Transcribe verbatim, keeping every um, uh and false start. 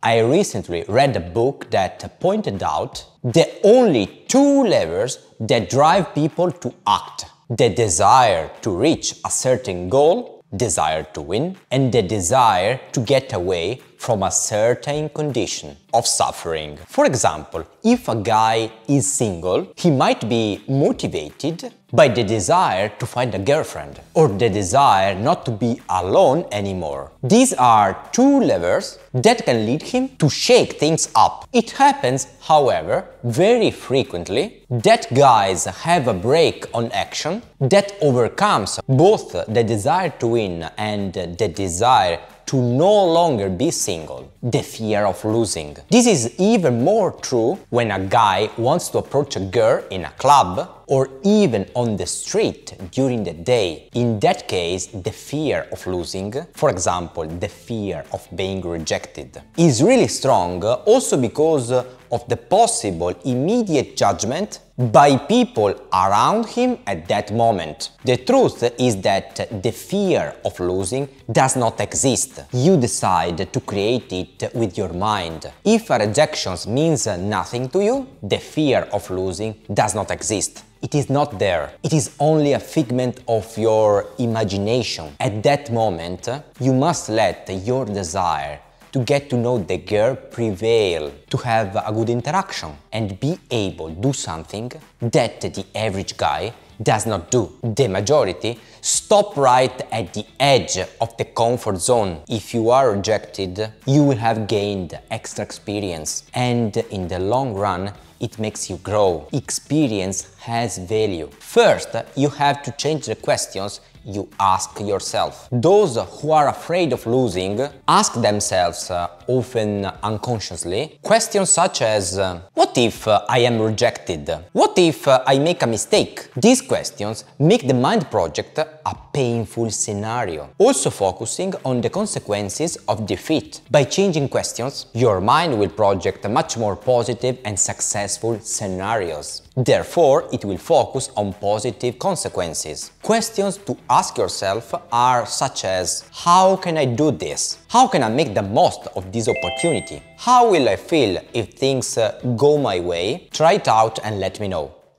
I recently read a book that pointed out the only two levers that drive people to act: the desire to reach a certain goal, desire to win, and the desire to get away from a certain condition of suffering. For example, if a guy is single, he might be motivated by the desire to find a girlfriend or the desire not to be alone anymore. These are two levers that can lead him to shake things up. It happens, however, very frequently that guys have a break on action that overcomes both the desire to win and the desire to no longer be single, the fear of losing. This is even more true when a guy wants to approach a girl in a club or even on the street during the day. In that case, the fear of losing, for example, the fear of being rejected, is really strong also because of the possible immediate judgment by people around him at that moment. The truth is that the fear of losing does not exist. You decide to create it with your mind. If a rejection means nothing to you, the fear of losing does not exist. It is not there. It is only a figment of your imagination. At that moment, you must let your desire to get to know the girl prevail, to have a good interaction and be able to do something that the average guy does not do. The majority stop right at the edge of the comfort zone. If you are rejected, you will have gained extra experience, and in the long run, it makes you grow. Experience has value. First, you have to change the questions you ask yourself. Those who are afraid of losing ask themselves, uh, often unconsciously, questions such as uh, what if uh, I am rejected? What if uh, I make a mistake? These questions make the Mind Project a painful scenario. Also focusing on the consequences of defeat. By changing questions, your mind will project much more positive and successful scenarios. Therefore, it will focus on positive consequences. Questions to ask yourself are such as: how can I do this? How can I make the most of this opportunity? How will I feel if things go my way? Try it out and let me know.